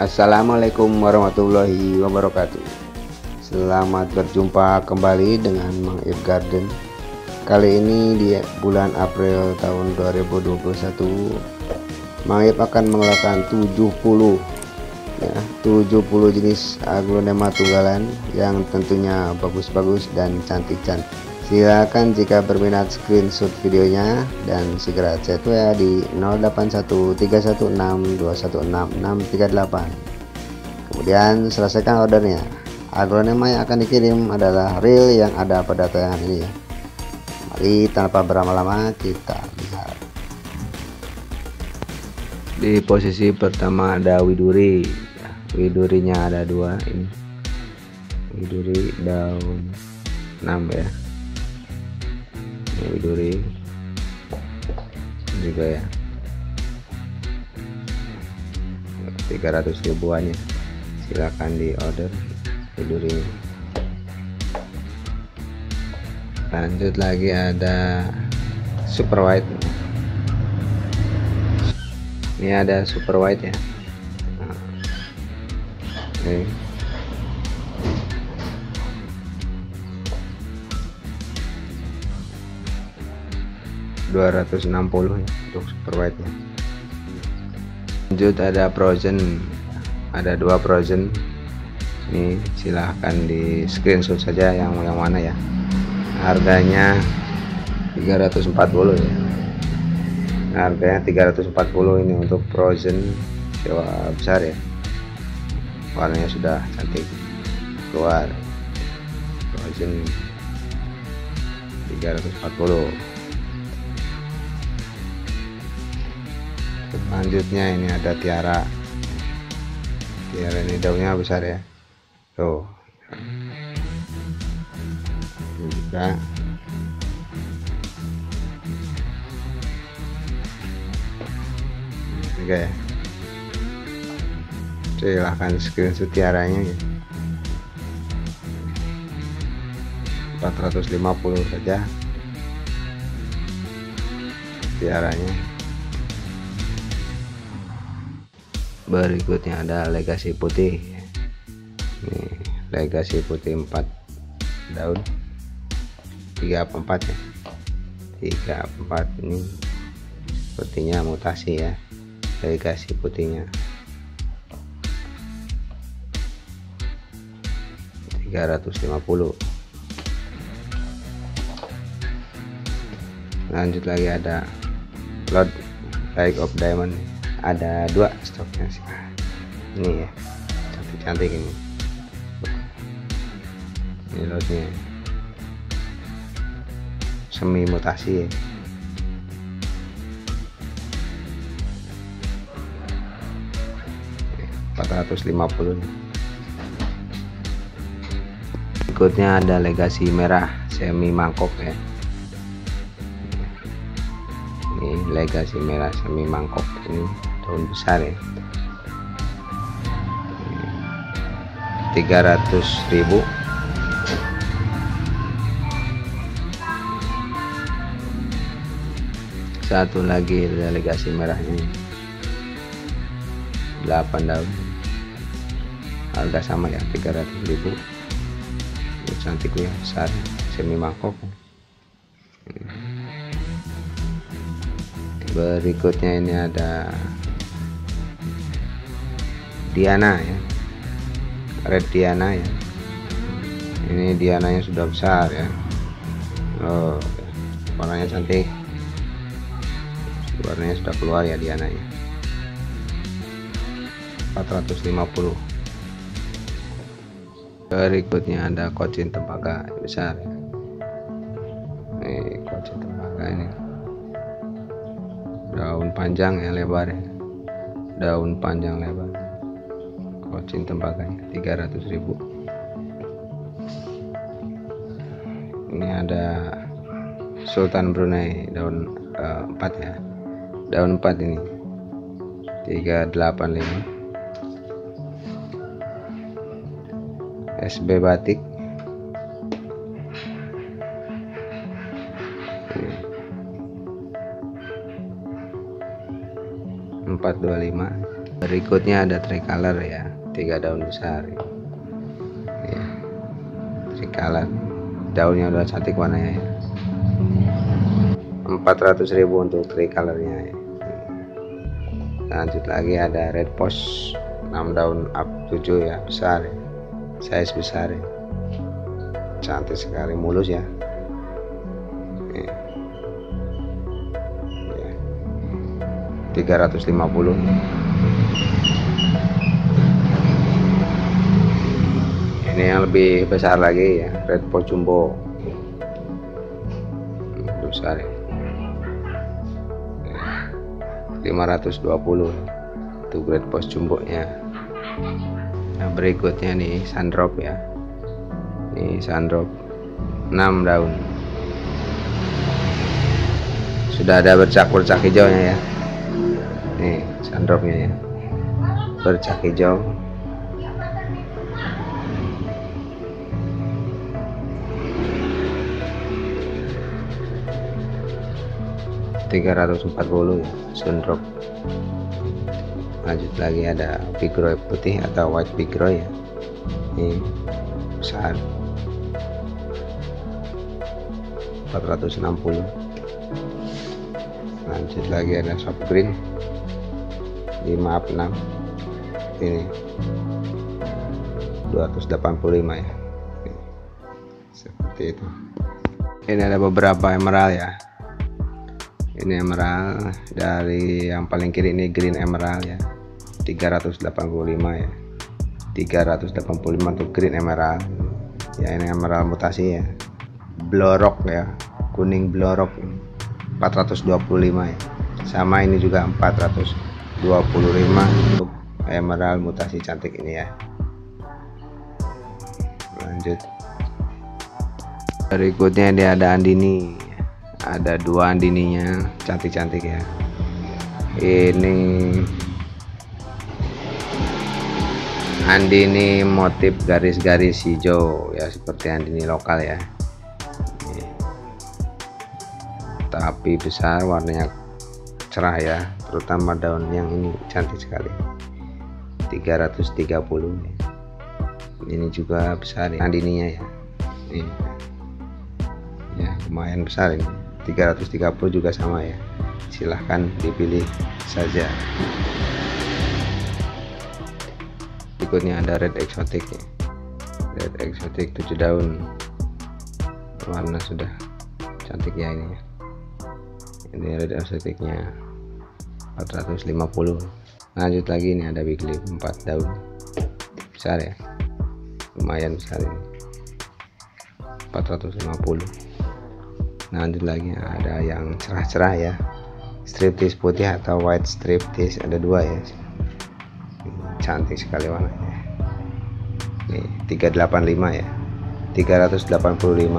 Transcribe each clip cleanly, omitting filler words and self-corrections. Assalamualaikum warahmatullahi wabarakatuh. Selamat berjumpa kembali dengan Mang Iip Garden. Kali ini di bulan April tahun 2021, Mang Iip akan mengeluarkan 70 jenis aglonema tunggalan yang tentunya bagus-bagus dan cantik-cantik. Silakan jika berminat screenshot videonya dan segera chat WA di 081316216638. Kemudian selesaikan ordernya. Aglonema yang akan dikirim adalah reel yang ada pada tayangan ini ya. Mari tanpa berlama-lama kita lihat. Di posisi pertama ada widuri. Widurinya ada dua ini. Widuri daun 6 ya. Widuri juga ya, 300 ribuannya, silakan di order widurinya. Lanjut lagi ada super white, ini ada super white ya. Oke. $260 ya, untuk super white nya. Lanjut ada Frozen, ada 2 Frozen ini, silahkan di screenshot saja yang mana ya. Harganya 340 ya, harganya 340 ini untuk Frozen sewa besar ya. Warnanya sudah cantik keluar. Frozen 340. Selanjutnya ini ada tiara. Tiara ini daunnya besar ya, tuh juga. Oke ya, silahkan screenshot tiaranya ya. 450 saja tiaranya. Berikutnya ada legasi putih. Nih, legasi putih 4 daun, 3/4 ya, 3/4 ini sepertinya mutasi ya, legasi putihnya. 350. Lanjut lagi ada Lord Like of Diamond, ada 2 stoknya sih ini ya, cantik-cantik ini. Ini lotnya semi mutasi ya. Oke, 450. Berikutnya ada legasi merah semi mangkok ya. Ini legasi merah semi mangkok ini daun besar ya, 300.000. Satu lagi legasi merahnya 8 daun, harga sama ya, 300.000. Cantik ya, besar, semi mangkok. Berikutnya ini ada Diana ya, red Diana ya. Ini Diananya sudah besar ya. Oh, warnanya cantik. Warnanya sudah keluar ya Diananya. 450. Berikutnya ada Kochin Tembaga besar. Ini Kochin Tembaga ini. Daun panjang yang lebar ya. Daun panjang lebar. Kochin tembaganya 300.000. Ini ada Sultan Brunei daun 4 ya. Daun 4 ini 385. SB batik. Ini 425. Berikutnya ada tri color ya, 3 daun besar ya. Tri color daunnya udah cantik warnanya ya. 400.000 untuk tri colornya ya. Lanjut lagi ada red post 6 daun up 7 ya, besar ya. Size besar ya. Cantik sekali, mulus ya. Ya. 350. Ini yang lebih besar lagi ya, red post jumbo. Besar ya. 520 untuk red post jumbo nya. Nah, berikutnya nih sundrop ya, ini sundrop 6 daun, sudah ada bercak-bercak hijaunya ya, nih sundropnya ya, bercak hijau. Rp340 ya, sundrop. Lanjut lagi ada pigroy putih atau white pigroy ya, ini besar 460. Lanjut lagi ada soft green 5 up 6, ini 285 ya, seperti itu. Ini ada beberapa emerald ya. Ini emerald, dari yang paling kiri ini green emerald ya, 385 ya, 385 untuk green emerald ya. Ini emerald mutasi ya, blorok ya, kuning blorok 425 ya, sama ini juga 425 untuk emerald mutasi cantik ini ya. Lanjut berikutnya dia ada Andini, ada 2 Andininya cantik-cantik ya. Ini Andini motif garis-garis hijau ya, seperti Andini lokal ya, tapi besar, warnanya cerah ya, terutama daun yang ini cantik sekali, 330 ya. Ini juga besar ya, Andininya ya, ini ya lumayan besar ini, 330 juga sama ya, silahkan dipilih saja. Berikutnya ada red exotic ya. Red exotic 7 daun, warna sudah cantik ya ini. Ini red exoticnya 450. Lanjut lagi ini ada big leaf 4 daun, besar ya, lumayan besar ini, 450. Lanjut lagi ada yang cerah-cerah ya, striptease putih atau white striptease, ada 2 ya, cantik sekali warnanya. Nih 385 ya, 385. Nih.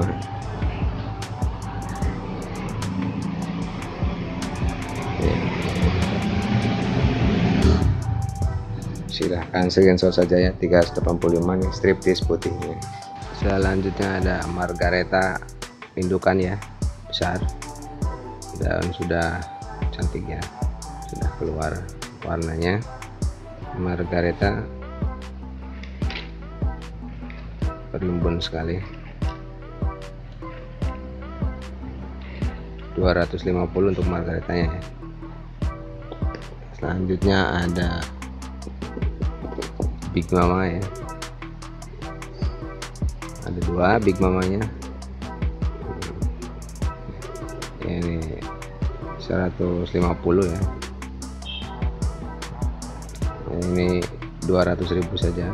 Silahkan screenshot saja ya, 385 nih striptease putihnya. Selanjutnya ada margareta pindukan ya, besar, daun sudah cantik ya, sudah keluar warnanya, margareta berlimbun sekali, 250 untuk margaretanya ya. Selanjutnya ada big mama ya, ada 2 big mamanya, ini 150 ya, ini 200.000 saja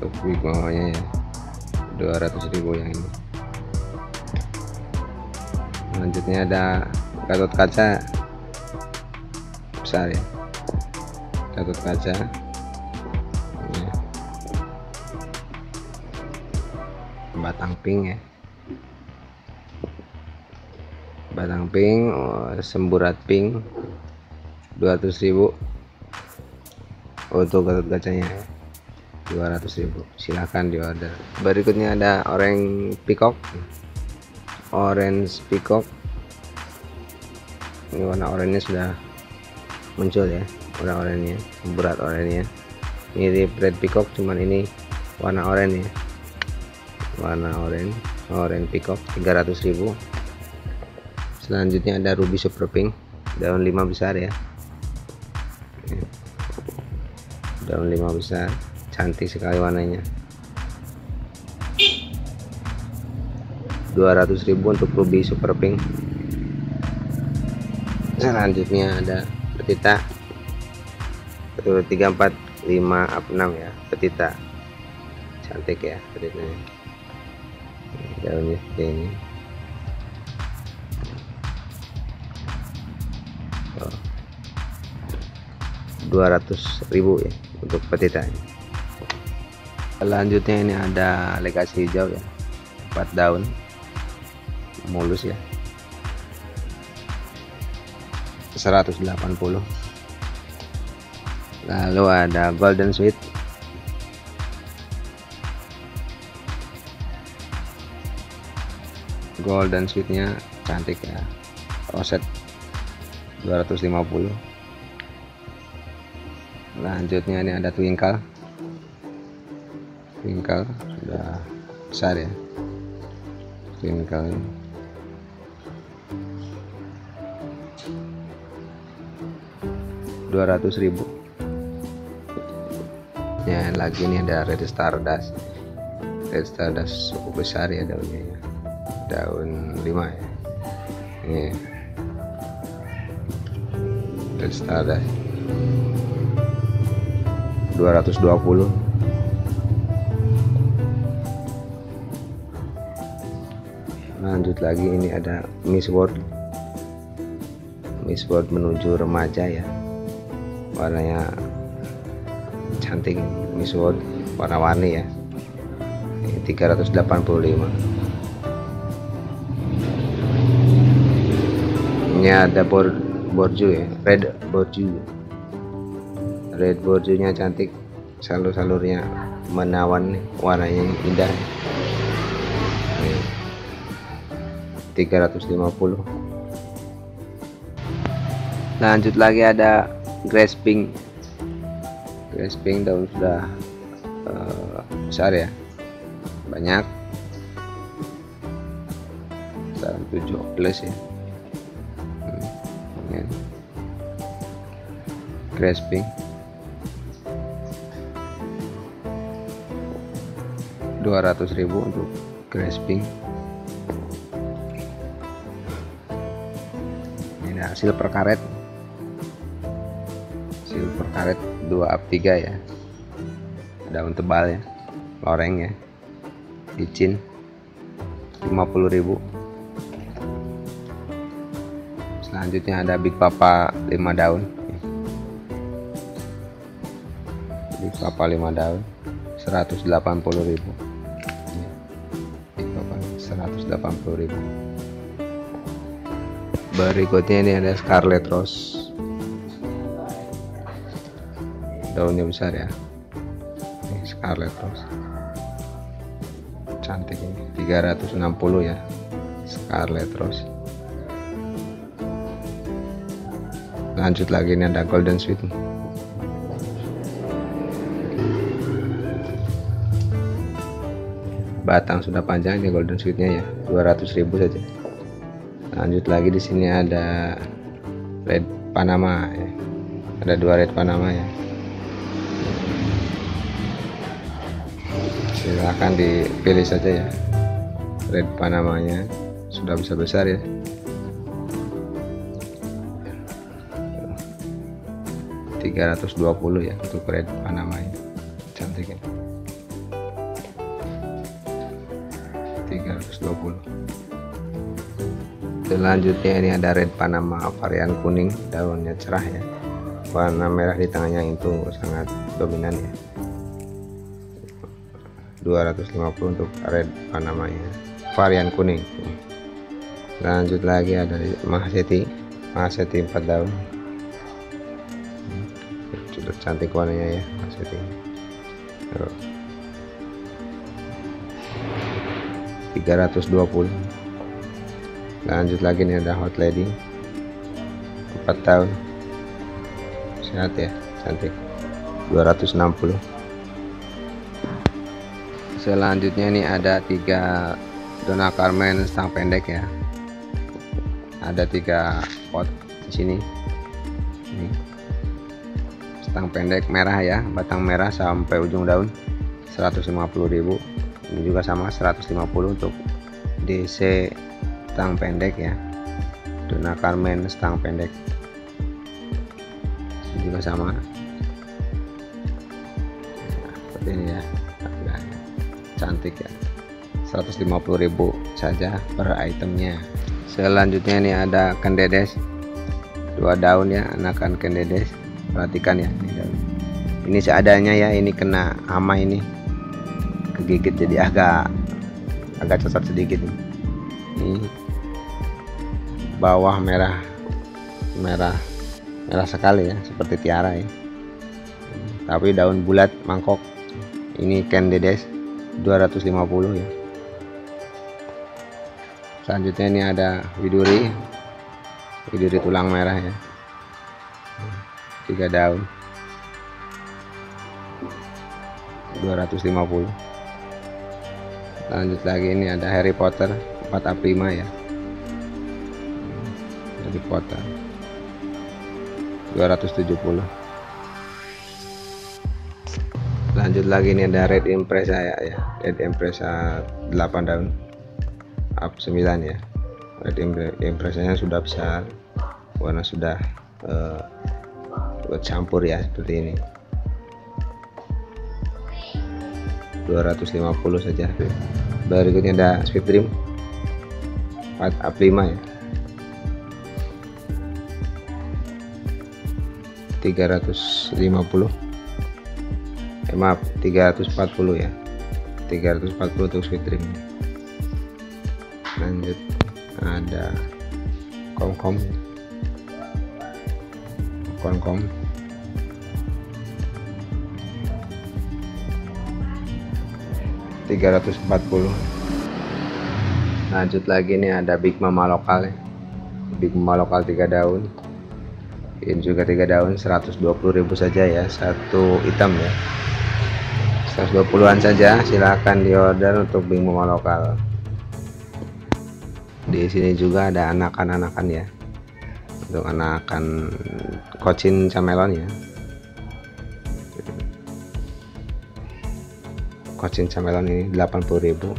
untuk big mamanya ya, 200.000 yang ini. Selanjutnya ada gatut kaca besar ya, gatut kaca ini. Batang pink ya, batang pink, semburat pink, 200.000 untuk gatut kacanya, 200.000, silahkan di order. Berikutnya ada orange peacock, orange peacock, ini warna oranye sudah muncul ya warna oranye, berat oranye, mirip Red Peacock cuman ini warna oranye ya, warna oranye, oranye Peacock 300.000. Selanjutnya ada ruby super pink, daun 5 besar ya, daun 5 besar, cantik sekali warnanya. 200.000 untuk ruby super pink. Selanjutnya ada petita 1, 2, 3, 4, 5, 6 ya, petita cantik ya petitanya, daunnya seperti ini. Oh, 200.000 ya untuk petita. Selanjutnya ini ada legasi hijau ya, 4 daun mulus ya, 180. Lalu ada Golden Sweet, Golden Sweetnya cantik ya, roset 250. Lanjutnya ini ada twinkle, twinkle sudah besar ya, twinkle ini. 200.000. Ya, lagi ini ada red stardust, red stardust cukup besar ya daunnya ya, daun 5 ya, ini red stardust 220. Lanjut lagi ini ada Miss World, Miss World menuju remaja ya, warnanya cantik Miss World, warna-warni ya, 385. Ini ada borju ya, red borju, red borjunya cantik, salur-salurnya menawan, warnanya indah. Ini 350. Lanjut lagi ada grass pink, grass pink daun sudah besar ya, banyak, daun 7 plus ya. Grass pink 200.000 untuk grass pink. Ini hasil per karet, per karet 2/3 ya, daun tebal ya, loreng ya, licin 50.000. Selanjutnya ada big papa 5 daun, big papa 5 daun 180.000, big papa 180.000. Berikutnya ini ada Scarlet Rose, daunnya besar ya, ini Scarlet Rose cantik ini 360 ya, Scarlet Rose. Lanjut lagi ini ada Golden Sweet, batang sudah panjang ini Golden Sweetnya ya, 200.000 saja. Lanjut lagi di sini ada Red Panama ya, ada 2 Red Panama ya, silahkan dipilih saja ya, red panamanya sudah besar-besar ya, 320 ya untuk red panamanya, cantik ya, 320. Selanjutnya ini ada red panama varian kuning, daunnya cerah ya, warna merah di tangannya itu sangat dominan ya, 250 untuk red panama ya, varian kuning. Lanjut lagi ada mahsiti, mahsiti 4 daun sudah cantik warnanya ya, mahsiti 320. Lanjut lagi nih ada hot lady 4 daun lihat ya, cantik. 260. Selanjutnya ini ada 3 Dona Carmen stang pendek ya. Ada 3 pot di sini. Ini stang pendek merah ya, batang merah sampai ujung daun. 150.000. Ini juga sama 150 untuk DC stang pendek ya. Dona Carmen stang pendek. Ini juga sama. Nah, seperti ini ya. Cantik ya. 150.000 saja per itemnya. Selanjutnya ini ada kendedes. 2 daun ya, anakan kendedes. Perhatikan ya. Ini seadanya ya, ini kena hama ini. Kegigit jadi agak cacat sedikit nih. Ini bawah merah sekali ya, seperti tiara ya, tapi daun bulat mangkok. Ini kendedes 250 ya. Selanjutnya ini ada widuri tulang merah ya, 3 daun 250. Lanjut lagi ini ada Harry Potter 4A5 ya, di kota 270. Lanjut lagi ini ada red impressa ya, red impressa 8 daun up 9 ya. Red impressanya sudah besar, warna sudah bercampur ya, seperti ini 250 saja. Berikutnya ada sweet dream 4A5 ya, 350 maaf 340 ya, 340 untuk sweet dream. Lanjut ada kom-kom 340. Lanjut lagi ini ada big mama lokal ya. Big mama lokal 3 daun, ini juga 3 daun 120.000 saja ya, satu item ya, 120-an saja. Silahkan diorder untuk Bing Mama Lokal. Di sini juga ada anakan-anakan ya, untuk anakan Kochin Camelon ya, Kochin Camelon ini 80.000.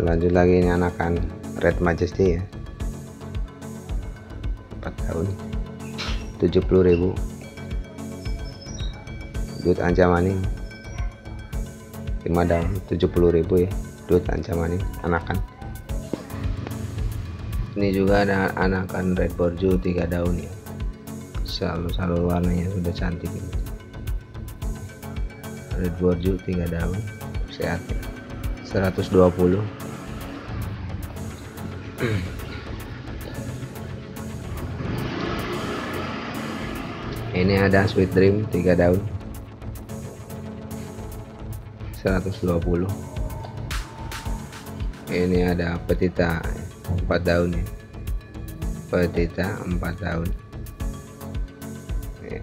Lanjut lagi ini anakan Red Majesty ya, 4 daun 70.000. Dut ancaman ini 5 daun 70.000 ya, dut ancaman ini anakan. Ini juga ada anakan red borju 3 daun ya, salur-salur warnanya sudah cantik ini. Red borju 3 daun sehat ya, 120. Ini ada sweet dream 3 daun 120. Ini ada petita 4 daun ya, petita 4 daun ya,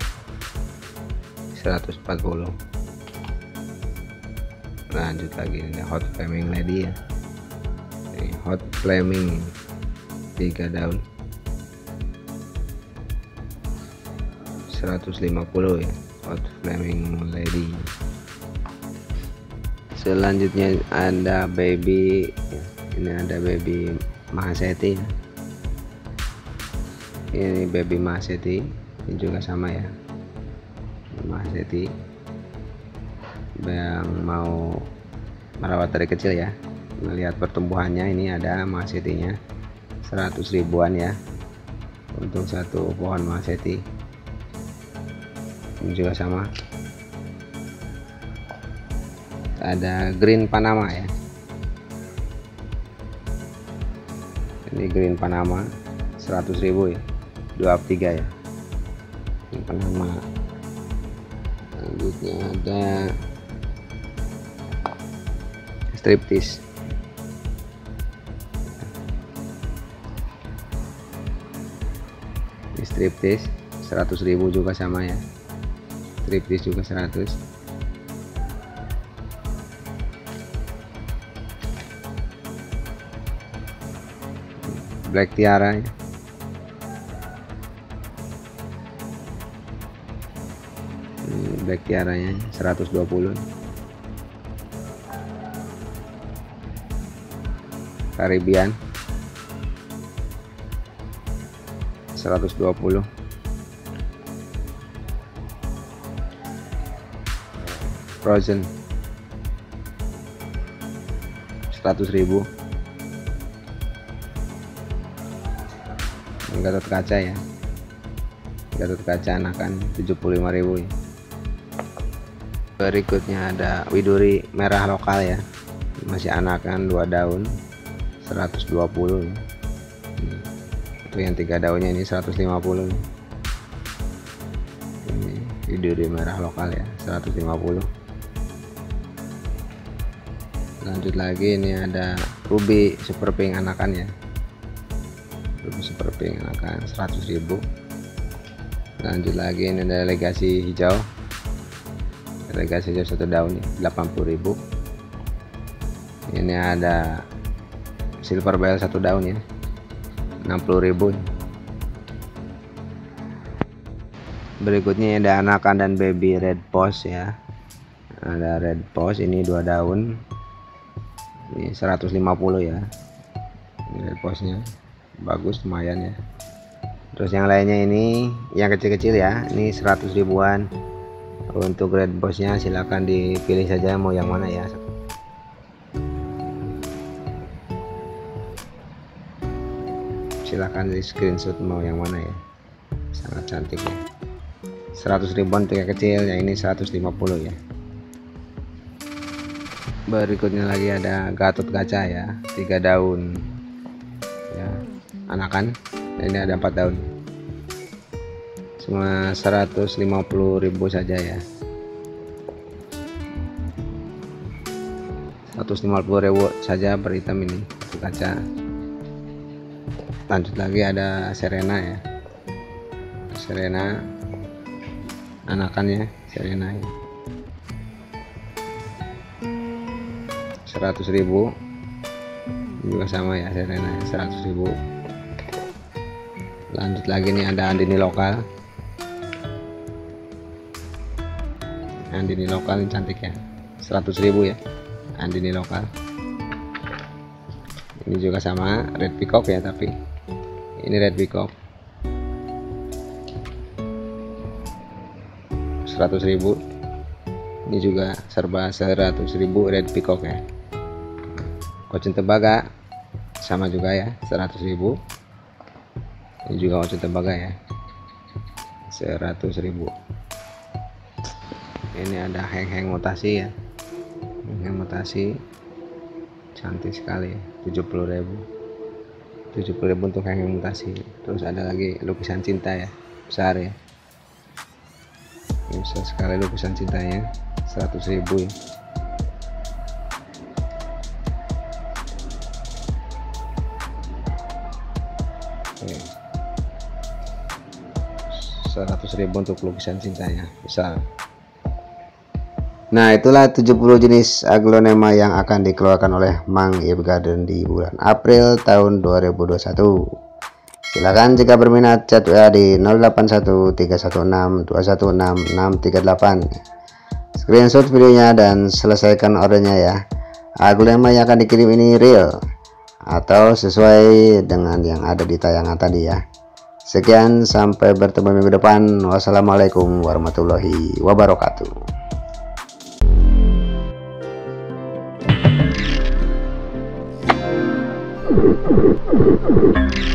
140. Lanjut lagi ini hot flaming lady ya, ini hot flaming 3 daun 150 ya, hot flaming lady. Selanjutnya ada baby, ini ada baby mahsiti. Ini baby mahsiti, ini juga sama ya, mahsiti yang mau merawat dari kecil ya, melihat pertumbuhannya. Ini ada mahsitinya 100 ribuan ya, untuk satu pohon mahsiti. Ini juga sama. Ada green panama ya, ini green panama 100.000 ya, 2/3 ya, green panama. Lanjutnya ada striptease, ini striptease 100.000 juga sama ya, triptis juga 100. Black tiara ya. Black tiaranya 120. Caribbean 120. Frozen 100.000. Gatut kaca ya, gatut kaca anakan 75.000 ya. Berikutnya ada widuri merah lokal ya, masih anakan 2 daun 120 ya. Itu yang 3 daunnya ini 150 ya. Ini widuri merah lokal ya 150. Lanjut lagi, ini ada ruby super pink anakan ya, ruby super pink anakan 100.000. Lanjut lagi, ini ada legasi hijau, legasi hijau 1 daun 80.000. Ini ada silver bell 1 daun ya 60.000. Berikutnya ada anakan dan baby red post ya, ada red post ini 2 daun ini 150 ya, ini red postnya bagus lumayan ya. Terus yang lainnya ini yang kecil-kecil ya, ini 100.000-an. Untuk red bossnya silahkan dipilih saja mau yang mana ya. Silahkan di screenshot mau yang mana ya. Sangat cantik ya. 100.000-an untuk yang kecil, yang ini 150 ya. Berikutnya lagi ada gatut kaca ya, 3 daun ya, anakan. Dan ini ada 4 daun. Cuma 150.000 saja ya, 150.000 saja per item ini kaca. Lanjut lagi ada serena ya, serena anakannya serena ya 100.000 juga sama ya, serena 100.000. Lanjut lagi nih ada Andini Lokal, Andini Lokal yang cantik ya 100.000 ya, Andini Lokal. Ini juga sama Red Peacock ya, tapi ini Red Peacock 100.000. Ini juga serba 100.000 Red Peacock ya. Kochin Tembaga sama juga ya 100.000. Ini juga Kochin Tembaga ya 100.000. Ini ada heng-heng mutasi ya, heng-heng mutasi cantik sekali ya 70.000, 70.000 untuk heng-heng mutasi. Terus ada lagi lukisan cinta ya, besar ya, besar sekali lukisan cintanya 100.000 ya. Oke, 100.000 untuk lukisan cintanya besar. Nah, itulah 70 jenis aglonema yang akan dikeluarkan oleh Mang Iip Garden di bulan April tahun 2021. Silakan jika berminat chat WA di 081316216638. Screenshot videonya dan selesaikan ordernya ya. Aglonema yang akan dikirim ini real atau sesuai dengan yang ada di tayangan tadi ya. Sekian, sampai bertemu minggu depan. Wassalamualaikum warahmatullahi wabarakatuh.